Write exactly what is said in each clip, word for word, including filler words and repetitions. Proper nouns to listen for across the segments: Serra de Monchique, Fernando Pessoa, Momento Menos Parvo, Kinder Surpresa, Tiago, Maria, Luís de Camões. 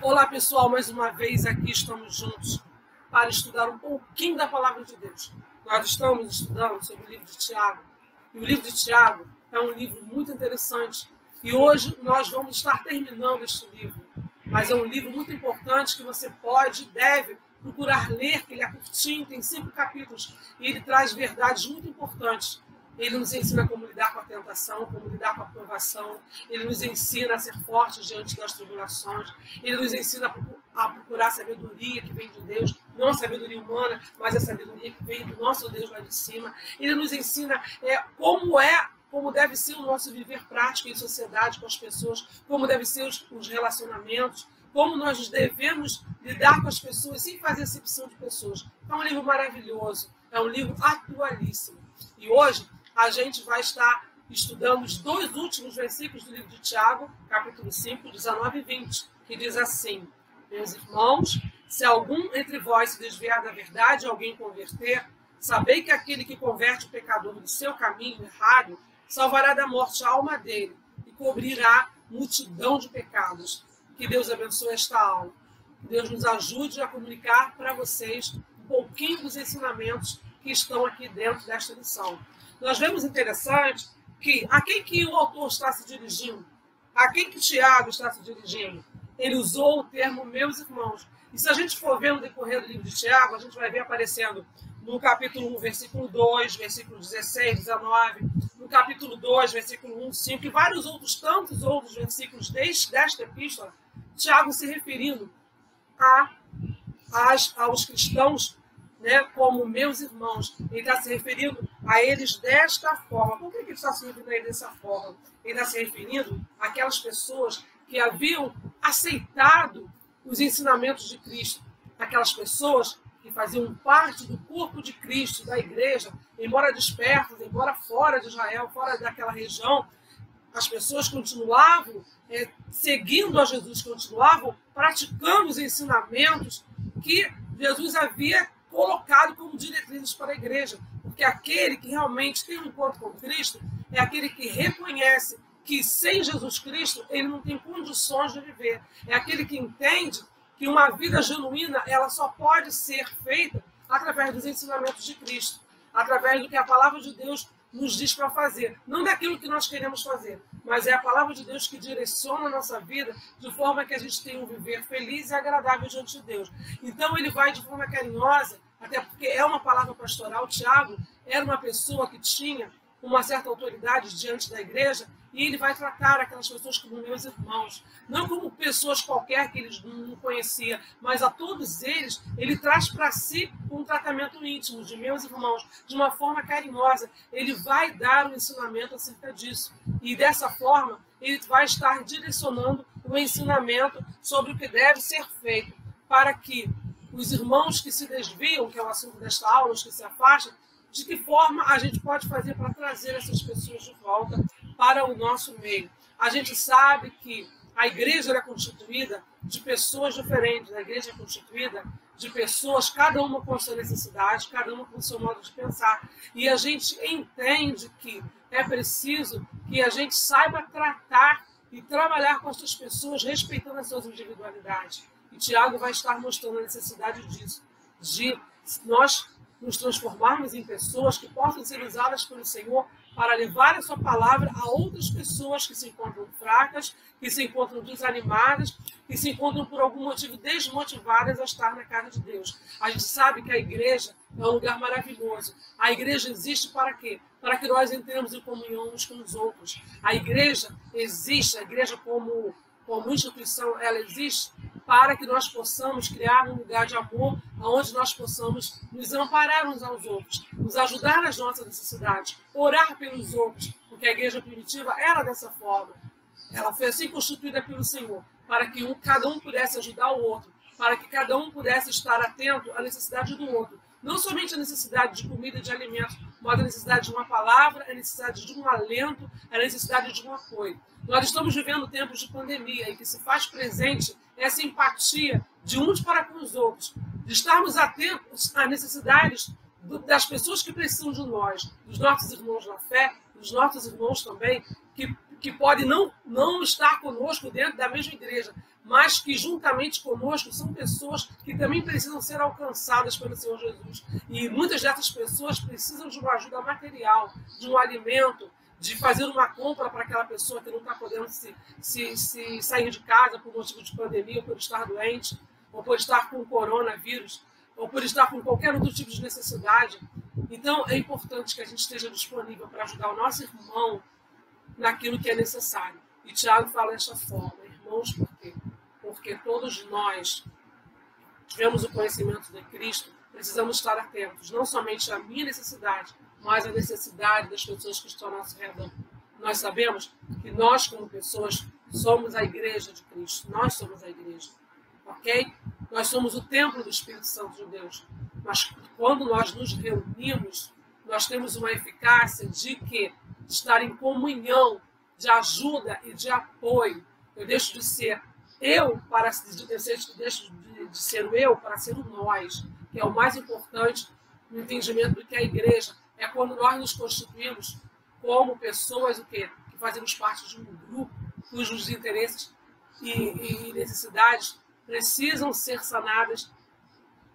Olá pessoal, mais uma vez aqui estamos juntos para estudar um pouquinho da Palavra de Deus. Nós estamos estudando sobre o livro de Tiago. E o livro de Tiago é um livro muito interessante. E hoje nós vamos estar terminando este livro. Mas é um livro muito importante que você pode e deve procurar ler, que ele é curtinho, tem cinco capítulos. E ele traz verdades muito importantes. Ele nos ensina como lidar com a tentação, como lidar com a provação. Ele nos ensina a ser fortes diante das tribulações. Ele nos ensina a procurar a sabedoria que vem de Deus. Não a sabedoria humana, mas a sabedoria que vem do nosso Deus lá de cima. Ele nos ensina é, como é, como deve ser o nosso viver prático em sociedade com as pessoas, como devem ser os, os relacionamentos, como nós devemos lidar com as pessoas sem fazer acepção de pessoas. É um livro maravilhoso, é um livro atualíssimo. E hoje a gente vai estar estudando os dois últimos versículos do livro de Tiago, capítulo cinco, dezenove e vinte, que diz assim: meus irmãos, se algum entre vós se desviar da verdade e alguém converter, sabei que aquele que converte o pecador do seu caminho errado, salvará da morte a alma dele e cobrirá multidão de pecados. Que Deus abençoe esta aula. Que Deus nos ajude a comunicar para vocês um pouquinho dos ensinamentos que estão aqui dentro desta lição. Nós vemos interessante que a quem que o autor está se dirigindo, a quem que Tiago está se dirigindo, ele usou o termo meus irmãos. E se a gente for ver no decorrer do livro de Tiago, a gente vai ver aparecendo no capítulo um, versículo dois, versículo dezesseis, dezenove, no capítulo dois, versículo um, cinco, e vários outros, tantos outros versículos desta epístola, Tiago se referindo a, as, aos cristãos, né, como meus irmãos. Ele está se referindo a eles desta forma. Por que ele está se referindo a eles dessa forma? Ele está se referindo àquelas pessoas que haviam aceitado os ensinamentos de Cristo, aquelas pessoas que faziam parte do corpo de Cristo, da igreja, embora dispersas, embora fora de Israel, fora daquela região, as pessoas continuavam é, seguindo a Jesus, continuavam praticando os ensinamentos que Jesus havia colocado como diretrizes para a igreja, porque aquele que realmente tem um encontro com Cristo é aquele que reconhece que sem Jesus Cristo ele não tem condições de viver. É aquele que entende que uma vida genuína ela só pode ser feita através dos ensinamentos de Cristo, através do que a palavra de Deus nos diz para fazer, não daquilo que nós queremos fazer, mas é a palavra de Deus que direciona a nossa vida de forma que a gente tenha um viver feliz e agradável diante de Deus. Então ele vai de forma carinhosa, até porque é uma palavra pastoral. Tiago era uma pessoa que tinha uma certa autoridade diante da igreja, e ele vai tratar aquelas pessoas como meus irmãos, não como pessoas qualquer que eles não conhecia, mas a todos eles ele traz para si um tratamento íntimo de meus irmãos, de uma forma carinhosa. Ele vai dar um ensinamento acerca disso, e dessa forma ele vai estar direcionando o ensinamento sobre o que deve ser feito para que os irmãos que se desviam, que é o assunto desta aula, os que se afastam, de que forma a gente pode fazer para trazer essas pessoas de volta para o nosso meio. A gente sabe que a igreja é constituída de pessoas diferentes, a igreja é constituída de pessoas, cada uma com sua necessidade, cada uma com seu modo de pensar. E a gente entende que é preciso que a gente saiba tratar e trabalhar com essas pessoas, respeitando as suas individualidades. E Tiago vai estar mostrando a necessidade disso, de nós nos transformarmos em pessoas que possam ser usadas pelo Senhor para levar a sua palavra a outras pessoas que se encontram fracas, que se encontram desanimadas, que se encontram por algum motivo desmotivadas a estar na casa de Deus. A gente sabe que a igreja é um lugar maravilhoso. A igreja existe para quê? Para que nós entremos em comunhão uns com os outros. A igreja existe, a igreja como, como instituição, ela existe para que nós possamos criar um lugar de amor onde nós possamos nos amparar uns aos outros, nos ajudar nas nossas necessidades, orar pelos outros, porque a igreja primitiva era dessa forma. Ela foi assim constituída pelo Senhor, para que um, cada um pudesse ajudar o outro, para que cada um pudesse estar atento à necessidade do outro. Não somente a necessidade de comida e de alimento, Mas a necessidade de uma palavra, a necessidade de um alento, a necessidade de um apoio. Nós estamos vivendo tempos de pandemia em que se faz presente essa empatia de uns para com os outros, de estarmos atentos às necessidades das pessoas que precisam de nós, dos nossos irmãos na fé, dos nossos irmãos também, que, que podem não, não estar conosco dentro da mesma igreja, mas que juntamente conosco são pessoas que também precisam ser alcançadas pelo Senhor Jesus. E muitas dessas pessoas precisam de uma ajuda material, de um alimento, de fazer uma compra para aquela pessoa que não está podendo se, se, se sair de casa por motivo de pandemia, ou por estar doente, ou por estar com coronavírus, ou por estar com qualquer outro tipo de necessidade. Então, é importante que a gente esteja disponível para ajudar o nosso irmão naquilo que é necessário. E Tiago fala desta forma, irmãos, por quê? Porque todos nós tivemos o conhecimento de Cristo, precisamos estar atentos, não somente à minha necessidade, mas à necessidade das pessoas que estão ao nosso redor. Nós sabemos que nós, como pessoas, somos a igreja de Cristo, nós somos a igreja, ok? Nós somos o templo do Espírito Santo de Deus, mas quando nós nos reunimos, nós temos uma eficácia de que? De estar em comunhão, de ajuda e de apoio. Eu deixo de ser eu para de, de, deixo de, de ser o eu para ser o nós, que é o mais importante no entendimento do que é a igreja. É quando nós nos constituímos como pessoas o quê? Que fazemos parte de um grupo cujos interesses e, e necessidades precisam ser sanadas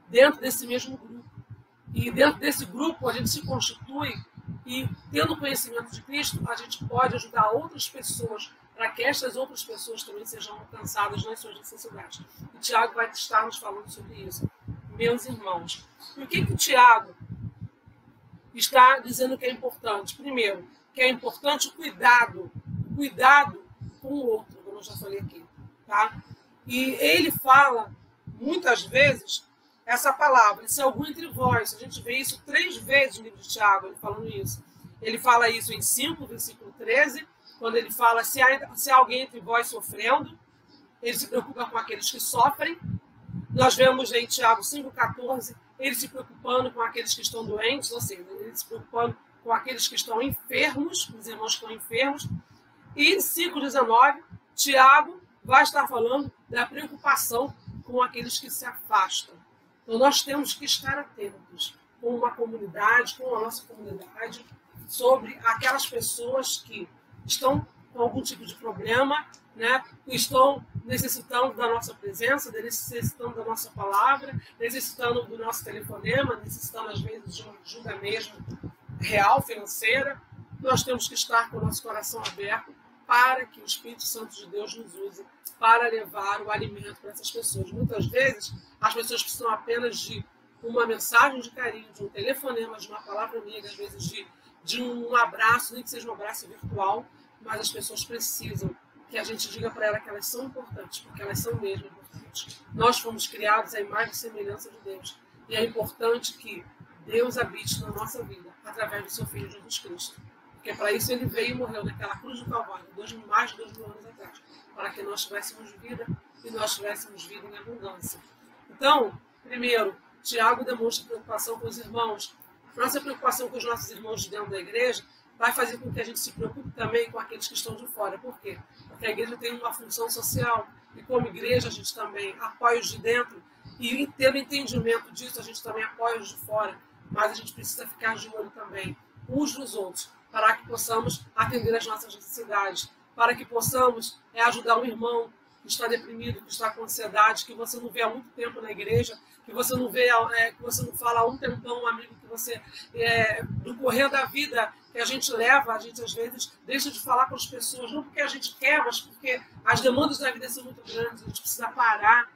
dentro desse mesmo grupo. E dentro desse grupo a gente se constitui e, tendo conhecimento de Cristo, a gente pode ajudar outras pessoas para que estas outras pessoas também sejam alcançadas nas suas necessidades. E Tiago vai estar nos falando sobre isso. Meus irmãos, e o que que o Tiago está dizendo que é importante? Primeiro, que é importante o cuidado, cuidado com o outro, como eu já falei aqui, tá? E ele fala, muitas vezes, essa palavra, se algum entre vós, a gente vê isso três vezes no livro de Tiago, ele falando isso. Ele fala isso em cinco, versículo treze, quando ele fala, se há, se há alguém entre vós sofrendo, ele se preocupa com aqueles que sofrem. Nós vemos em Tiago cinco, quatorze, ele se preocupando com aqueles que estão doentes, ou seja, ele se preocupando com aqueles que estão enfermos, os irmãos que estão enfermos. E em cinco, dezenove, Tiago vai estar falando da preocupação com aqueles que se afastam. Então, nós temos que estar atentos com uma comunidade, com a nossa comunidade, sobre aquelas pessoas que estão com algum tipo de problema, né? Estão necessitando da nossa presença, necessitando da nossa palavra, necessitando do nosso telefonema, necessitando, às vezes, de uma ajuda mesmo real, financeira. Nós temos que estar com o nosso coração aberto para que o Espírito Santo de Deus nos use para levar o alimento para essas pessoas. Muitas vezes, as pessoas precisam apenas de uma mensagem de carinho, de um telefonema, de uma palavra amiga, às vezes de, de um abraço, nem que seja um abraço virtual, mas as pessoas precisam que a gente diga para elas que elas são importantes, porque elas são mesmo importantes. Nós fomos criados à imagem e semelhança de Deus, e é importante que Deus habite na nossa vida, através do seu Filho Jesus Cristo. Porque para isso ele veio e morreu naquela cruz do Calvário, dois, mais de dois mil anos atrás, para que nós tivéssemos vida e nós tivéssemos vida em abundância. Então, primeiro, Tiago demonstra preocupação com os irmãos. Nossa preocupação com os nossos irmãos de dentro da igreja vai fazer com que a gente se preocupe também com aqueles que estão de fora. Por quê? Porque a igreja tem uma função social e, como igreja, a gente também apoia os de dentro e, tendo entendimento disso, a gente também apoia os de fora. Mas a gente precisa ficar de olho também uns nos outros para que possamos atender as nossas necessidades, para que possamos é, ajudar um irmão que está deprimido, que está com ansiedade, que você não vê há muito tempo na igreja, que você não vê, é, que você não fala há um tempão, um amigo que você, é, do correr da vida que a gente leva, a gente às vezes deixa de falar com as pessoas, não porque a gente quer, mas porque as demandas da vida são muito grandes, a gente precisa parar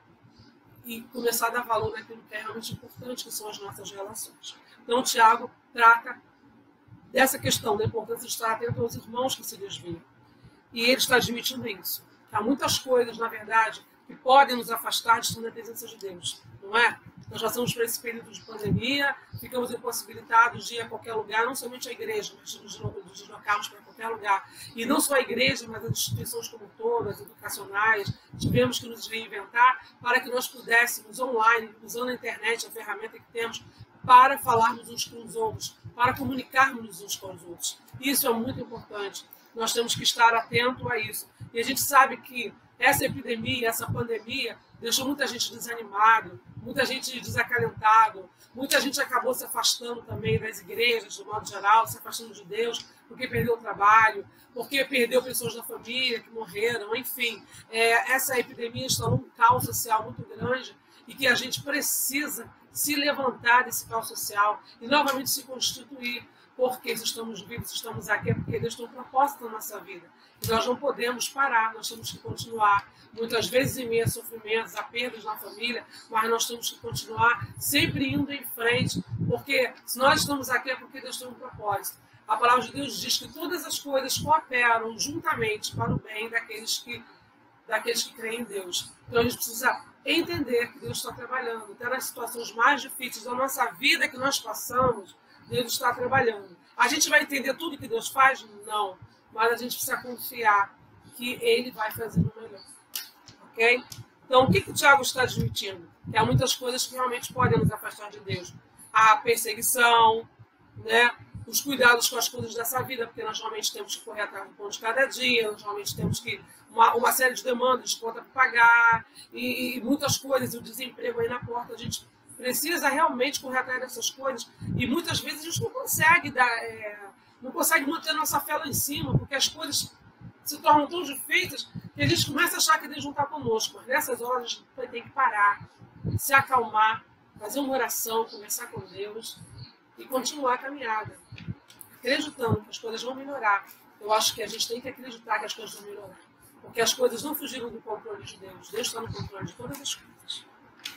e começar a dar valor naquilo que é realmente importante, que são as nossas relações. Então, o Tiago trata dessa questão da importância de estar atento aos irmãos que se desviam. E ele está admitindo isso. Há muitas coisas, na verdade, que podem nos afastar de estar na presença de Deus, não é? Nós passamos por esse período de pandemia, ficamos impossibilitados de ir a qualquer lugar, não somente a igreja, mas nos deslocarmos para qualquer lugar. E não só a igreja, mas as instituições como todas, educacionais, tivemos que nos reinventar para que nós pudéssemos, online, usando a internet, a ferramenta que temos, para falarmos uns com os outros, para comunicarmos uns com os outros. Isso é muito importante. Nós temos que estar atento a isso. E a gente sabe que essa epidemia, essa pandemia, deixou muita gente desanimada, muita gente desacalentada, muita gente acabou se afastando também das igrejas, de modo geral, se afastando de Deus, porque perdeu o trabalho, porque perdeu pessoas da família que morreram, enfim. É, essa epidemia instalou um caos social muito grande e que a gente precisa se levantar desse caos social e novamente se constituir, porque se estamos vivos, se estamos aqui, é porque Deus tem um propósito na nossa vida. E nós não podemos parar, nós temos que continuar. Muitas vezes em meio a sofrimentos, a perdas na família, mas nós temos que continuar sempre indo em frente, porque se nós estamos aqui é porque Deus tem um propósito. A palavra de Deus diz que todas as coisas cooperam juntamente para o bem daqueles que, daqueles que creem em Deus. Então a gente precisa entender que Deus está trabalhando, até nas situações mais difíceis da nossa vida que nós passamos, Deus está trabalhando. A gente vai entender tudo que Deus faz? Não. Mas a gente precisa confiar que Ele vai fazer o melhor. Ok? Então, o que, que o Tiago está admitindo? Que há muitas coisas que realmente podem nos afastar de Deus. A perseguição, né? Os cuidados com as coisas dessa vida, porque nós realmente temos que correr atrás do pão de cada dia, nós realmente temos que uma, uma série de demandas, de conta para pagar, e, e muitas coisas, e o desemprego aí na porta, a gente precisa realmente correr atrás dessas coisas e muitas vezes a gente não consegue, dar, é, não consegue manter a nossa fé lá em cima, porque as coisas se tornam tão difíceis que a gente começa a achar que Deus não está conosco. Mas nessas horas a gente tem que parar, se acalmar, fazer uma oração, conversar com Deus e continuar a caminhada, acreditando que as coisas vão melhorar. Eu acho que a gente tem que acreditar que as coisas vão melhorar, porque as coisas não fugiram do controle de Deus. Deus está no controle de todas as coisas.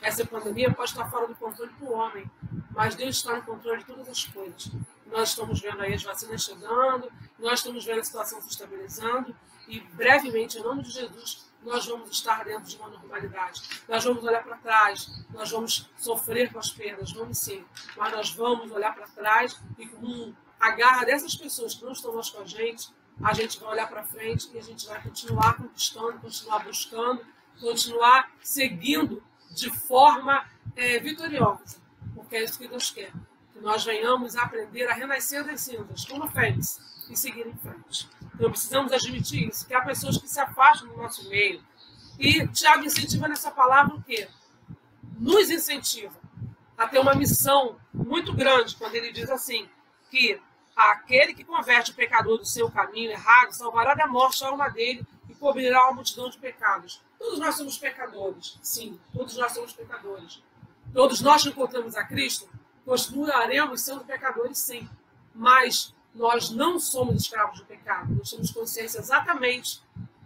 Essa pandemia pode estar fora do controle do homem, mas Deus está no controle de todas as coisas. Nós estamos vendo aí as vacinas chegando, nós estamos vendo a situação se estabilizando e brevemente, em nome de Jesus, nós vamos estar dentro de uma normalidade. Nós vamos olhar para trás, nós vamos sofrer com as perdas, vamos sim, mas nós vamos olhar para trás e com a garra dessas pessoas que não estão mais com a gente, a gente vai olhar para frente e a gente vai continuar conquistando, continuar buscando, continuar seguindo de forma é, vitoriosa, porque é isso que Deus quer, que nós venhamos a aprender a renascer das cinzas, como fez, e seguir em frente. Então precisamos admitir isso, que há pessoas que se afastam do nosso meio, e Tiago incentiva nessa palavra o quê? Nos incentiva a ter uma missão muito grande, quando ele diz assim, que aquele que converte o pecador do seu caminho errado, salvará da morte a alma dele, e cobrirá uma multidão de pecados. Todos nós somos pecadores, sim, todos nós somos pecadores. Todos nós que encontramos a Cristo, continuaremos sendo pecadores, sim. Mas nós não somos escravos do pecado, nós temos consciência exatamente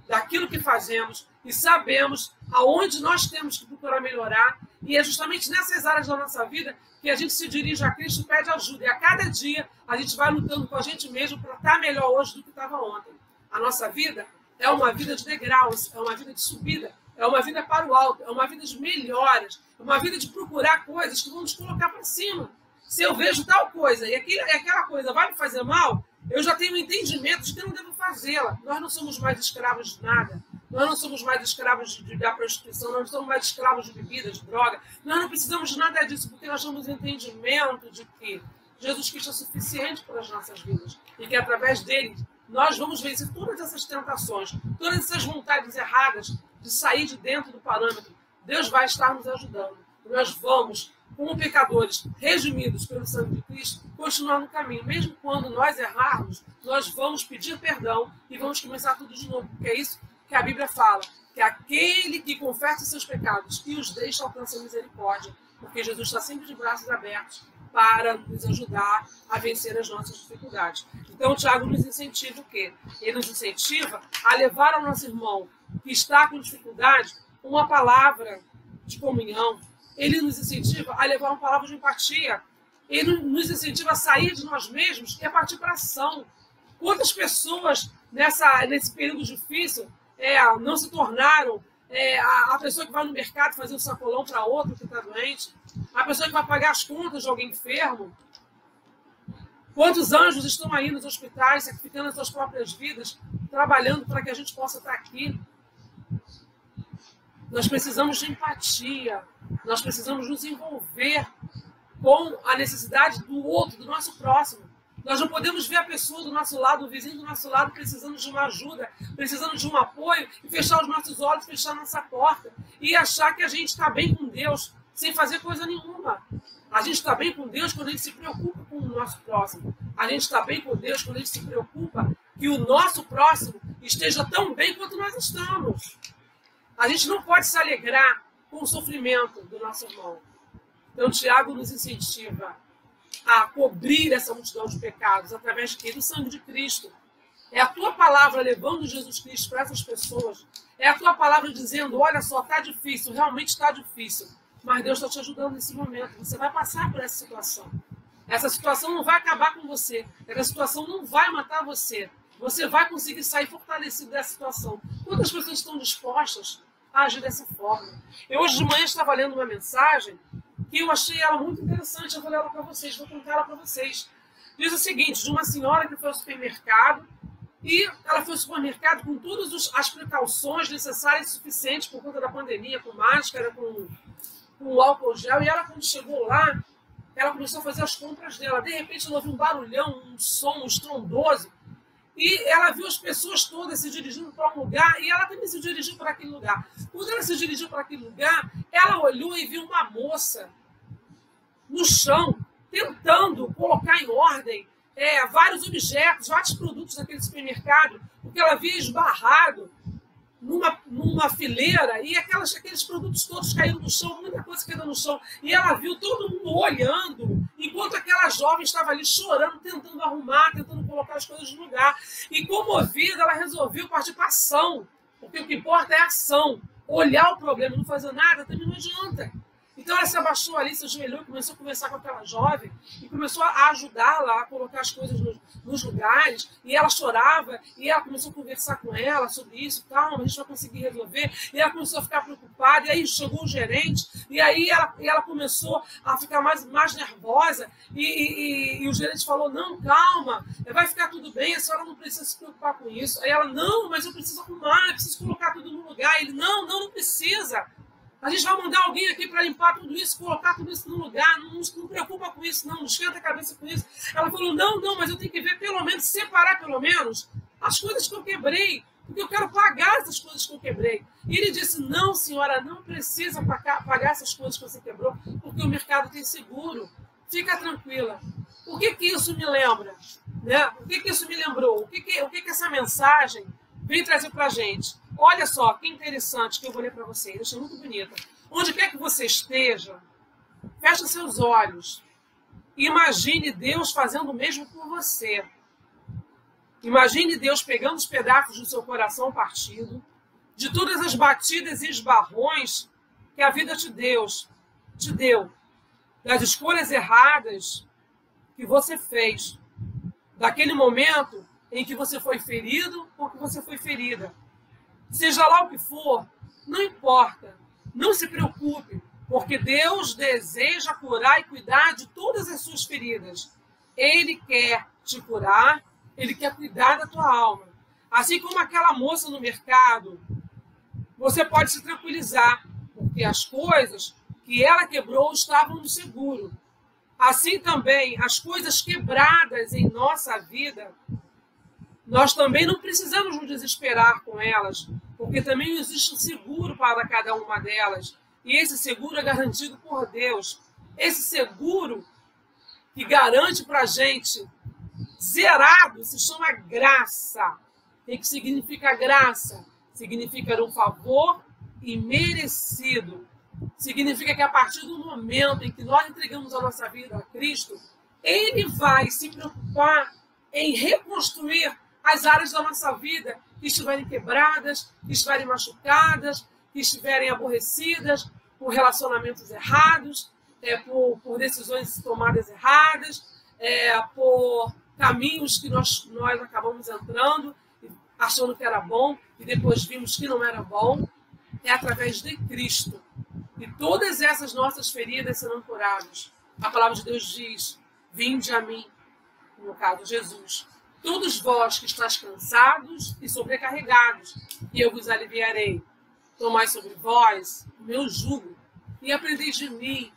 daquilo que fazemos e sabemos aonde nós temos que procurar melhorar. E é justamente nessas áreas da nossa vida que a gente se dirige a Cristo e pede ajuda. E a cada dia a gente vai lutando com a gente mesmo para estar melhor hoje do que estava ontem. A nossa vida é uma vida de degraus, é uma vida de subida, é uma vida para o alto, é uma vida de melhoras, é uma vida de procurar coisas que vão nos colocar para cima. Se eu vejo tal coisa e aquela coisa vai me fazer mal, eu já tenho um entendimento de que eu não devo fazê-la. Nós não somos mais escravos de nada, nós não somos mais escravos de, de, da prostituição, nós não somos mais escravos de bebida, de droga, nós não precisamos de nada disso, porque nós temos um entendimento de que Jesus Cristo é suficiente para as nossas vidas e que através dele nós vamos vencer todas essas tentações, todas essas vontades erradas de sair de dentro do parâmetro. Deus vai estar nos ajudando. Nós vamos, como pecadores, redimidos pelo sangue de Cristo, continuar no caminho. Mesmo quando nós errarmos, nós vamos pedir perdão e vamos começar tudo de novo. Porque é isso que a Bíblia fala, que aquele que confessa os seus pecados e os deixa alcança a misericórdia, porque Jesus está sempre de braços abertos para nos ajudar a vencer as nossas dificuldades. Então, o Tiago nos incentiva o quê? Ele nos incentiva a levar ao nosso irmão que está com dificuldade uma palavra de comunhão. Ele nos incentiva a levar uma palavra de empatia. Ele nos incentiva a sair de nós mesmos e a partir para a ação. Quantas pessoas nessa, nesse período difícil é, não se tornaram É, a, a pessoa que vai no mercado fazer um sacolão para outro que está doente, a pessoa que vai pagar as contas de alguém enfermo. Quantos anjos estão aí nos hospitais, sacrificando as suas próprias vidas, trabalhando para que a gente possa estar aqui? Nós precisamos de empatia, nós precisamos nos envolver com a necessidade do outro, do nosso próximo. Nós não podemos ver a pessoa do nosso lado, o vizinho do nosso lado, precisando de uma ajuda, precisando de um apoio, e fechar os nossos olhos, fechar nossa porta, e achar que a gente está bem com Deus, sem fazer coisa nenhuma. A gente está bem com Deus quando a gente se preocupa com o nosso próximo. A gente está bem com Deus quando a gente se preocupa que o nosso próximo esteja tão bem quanto nós estamos. A gente não pode se alegrar com o sofrimento do nosso irmão. Então, Tiago nos incentiva a cobrir essa multidão de pecados através de quê? Do sangue de Cristo. É a tua palavra levando Jesus Cristo para essas pessoas. É a tua palavra dizendo, olha só, está difícil, realmente está difícil. Mas Deus está te ajudando nesse momento. Você vai passar por essa situação. Essa situação não vai acabar com você. Essa situação não vai matar você. Você vai conseguir sair fortalecido dessa situação. Quantas pessoas estão dispostas a agir dessa forma? Eu hoje de manhã estava lendo uma mensagem que eu achei ela muito interessante. Eu vou ler ela para vocês, vou contar ela para vocês. Diz o seguinte, de uma senhora que foi ao supermercado, e ela foi ao supermercado com todas as precauções necessárias e suficientes por conta da pandemia, com máscara, com... com álcool gel, e ela quando chegou lá, ela começou a fazer as compras dela. De repente ela ouviu um barulhão, um som estrondoso, e ela viu as pessoas todas se dirigindo para um lugar, e ela também se dirigiu para aquele lugar. Quando ela se dirigiu para aquele lugar, ela olhou e viu uma moça no chão, tentando colocar em ordem é, vários objetos, vários produtos daquele supermercado, porque ela havia esbarrado Numa, numa fileira, e aquelas, aqueles produtos todos caíram no chão, muita coisa caiu no chão, e ela viu todo mundo olhando, enquanto aquela jovem estava ali chorando, tentando arrumar, tentando colocar as coisas no lugar, e comovida ela resolveu partir para ação, porque o que importa é a ação, olhar o problema, não fazer nada também não adianta. Então ela se abaixou ali, se ajoelhou, começou a conversar com aquela jovem e começou a ajudá-la a colocar as coisas nos, nos lugares. E ela chorava e ela começou a conversar com ela sobre isso. Calma, a gente vai conseguir resolver. E ela começou a ficar preocupada. E aí chegou o gerente e aí ela, e ela começou a ficar mais, mais nervosa. E, e, e, e o gerente falou, não, calma, vai ficar tudo bem, a senhora não precisa se preocupar com isso. Aí ela, não, mas eu preciso arrumar, eu preciso colocar tudo no lugar. E ele, não, não, não precisa. A gente vai mandar alguém aqui para limpar tudo isso, colocar tudo isso no lugar, não, não se preocupa com isso, não, não esquenta a cabeça com isso. Ela falou, não, não, mas eu tenho que ver pelo menos, separar pelo menos as coisas que eu quebrei, porque eu quero pagar essas coisas que eu quebrei. E ele disse, não, senhora, não precisa pagar essas coisas que você quebrou, porque o mercado tem seguro, fica tranquila. O que que isso me lembra? Né? O que que isso me lembrou? O que que, o que que essa mensagem vem trazer para a gente? Olha só, que interessante que eu vou ler para vocês. Eu achei muito bonita. Onde quer que você esteja, feche seus olhos. Imagine Deus fazendo o mesmo por você. Imagine Deus pegando os pedaços do seu coração partido, de todas as batidas e esbarrões que a vida te deu, te deu, das escolhas erradas que você fez, daquele momento em que você foi ferido ou que você foi ferida. Seja lá o que for, não importa, não se preocupe, porque Deus deseja curar e cuidar de todas as suas feridas. Ele quer te curar, Ele quer cuidar da tua alma. Assim como aquela moça no mercado, você pode se tranquilizar, porque as coisas que ela quebrou estavam no seguro. Assim também, as coisas quebradas em nossa vida, nós também não precisamos nos desesperar com elas, porque também existe um seguro para cada uma delas. E esse seguro é garantido por Deus. Esse seguro que garante para a gente, zerado, se chama graça. E o que significa graça? Significa um favor imerecido. Significa que a partir do momento em que nós entregamos a nossa vida a Cristo, Ele vai se preocupar em reconstruir as áreas da nossa vida que estiverem quebradas, que estiverem machucadas, que estiverem aborrecidas por relacionamentos errados, é, por, por decisões tomadas erradas, é, por caminhos que nós, nós acabamos entrando, achando que era bom e depois vimos que não era bom. É através de Cristo. E todas essas nossas feridas serão curadas. A palavra de Deus diz, vinde a mim, no caso Jesus. Todos vós que estáis cansados e sobrecarregados, e eu vos aliviarei. Tomai sobre vós o meu jugo, e aprendei de mim,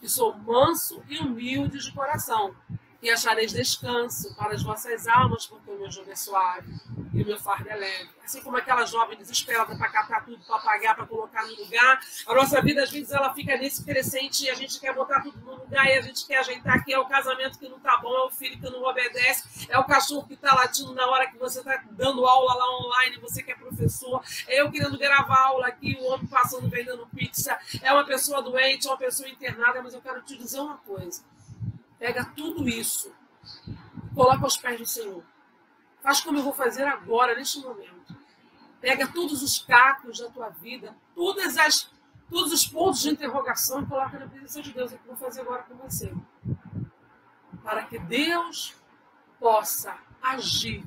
que sou manso e humilde de coração, e achareis descanso para as vossas almas, porque o meu jugo é suave e o meu fardo é leve. Assim como aquela jovem desesperada para catar tudo, para pagar, para colocar no lugar, a nossa vida às vezes ela fica nesse crescente e a gente quer botar tudo no lugar e a gente quer ajeitar que é o casamento que não tá bom, é o filho que não obedece, é o cachorro que tá latindo na hora que você tá dando aula lá online, você que é professor, é eu querendo gravar aula aqui, o homem passando vendendo pizza, é uma pessoa doente, é uma pessoa internada, mas eu quero te dizer uma coisa. Pega tudo isso, coloca aos pés do Senhor. Faz como eu vou fazer agora, neste momento. Pega todos os cacos da tua vida, todas as, todos os pontos de interrogação e coloca na presença de Deus. É o que eu vou fazer agora com você. Para que Deus possa agir,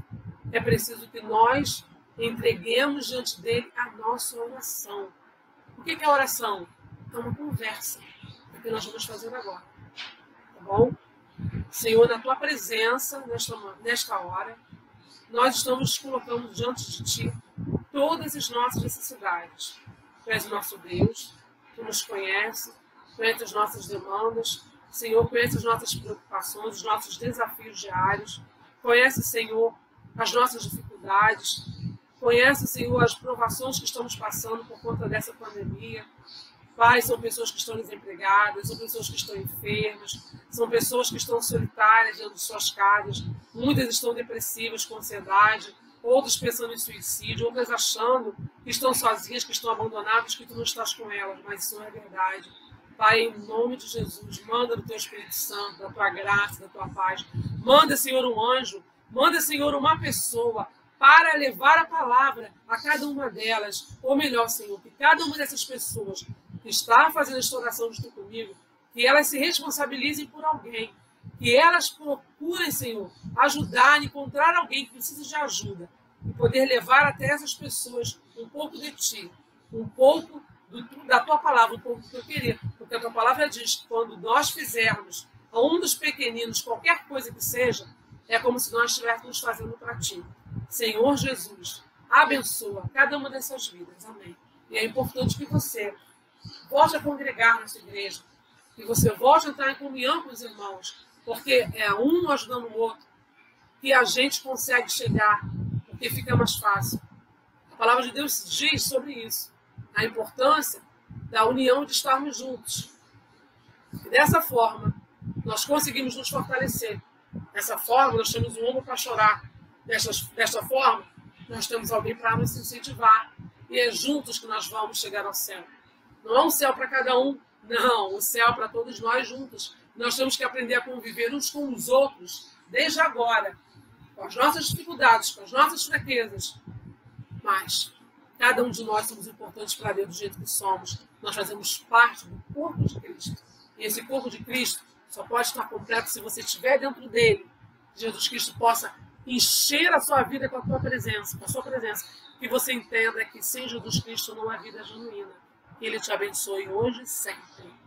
é preciso que nós entreguemos diante dele a nossa oração. O que é oração? É uma conversa. É o que nós vamos fazer agora. Bom, Senhor, na tua presença, nesta, nesta hora, nós estamos colocando diante de ti todas as nossas necessidades. Tu és o nosso Deus, tu nos conhece, conhece as nossas demandas, Senhor, conhece as nossas preocupações, os nossos desafios diários, conhece, Senhor, as nossas dificuldades, conhece, Senhor, as provações que estamos passando por conta dessa pandemia. Pai, são pessoas que estão desempregadas, são pessoas que estão enfermas, são pessoas que estão solitárias dentro de suas casas, muitas estão depressivas, com ansiedade, outras pensando em suicídio, outras achando que estão sozinhas, que estão abandonadas, que tu não estás com elas, mas isso não é verdade. Pai, em nome de Jesus, manda do teu Espírito Santo, da tua graça, da tua paz, manda, Senhor, um anjo, manda, Senhor, uma pessoa, para levar a palavra a cada uma delas, ou melhor, Senhor, que cada uma dessas pessoas que está fazendo esta oração junto comigo, que elas se responsabilizem por alguém, que elas procurem, Senhor, ajudar, encontrar alguém que precisa de ajuda e poder levar até essas pessoas um pouco de ti, um pouco do, da tua palavra, um pouco do teu querer, porque a tua palavra diz que quando nós fizermos a um dos pequeninos, qualquer coisa que seja, é como se nós estivéssemos fazendo para ti. Senhor Jesus, abençoa cada uma dessas vidas, amém. E é importante que você volte a congregar nessa igreja, que você volte a entrar em comunhão com os irmãos, porque é um ajudando o outro que a gente consegue chegar, porque fica mais fácil. A palavra de Deus diz sobre isso, a importância da união, de estarmos juntos. E dessa forma, nós conseguimos nos fortalecer. Dessa forma, nós temos um ombro para chorar. Desta, desta forma, nós temos alguém para nos incentivar. E é juntos que nós vamos chegar ao céu. Não é um céu para cada um, não. O céu é para todos nós juntos. Nós temos que aprender a conviver uns com os outros, desde agora, com as nossas dificuldades, com as nossas fraquezas. Mas cada um de nós somos importantes para Deus do jeito que somos. Nós fazemos parte do corpo de Cristo. E esse corpo de Cristo só pode estar completo se você estiver dentro dele. Jesus Cristo possa encher a sua vida com a tua presença, com a sua presença. Que você entenda que sem Jesus Cristo não há vida genuína. Que Ele te abençoe hoje e sempre.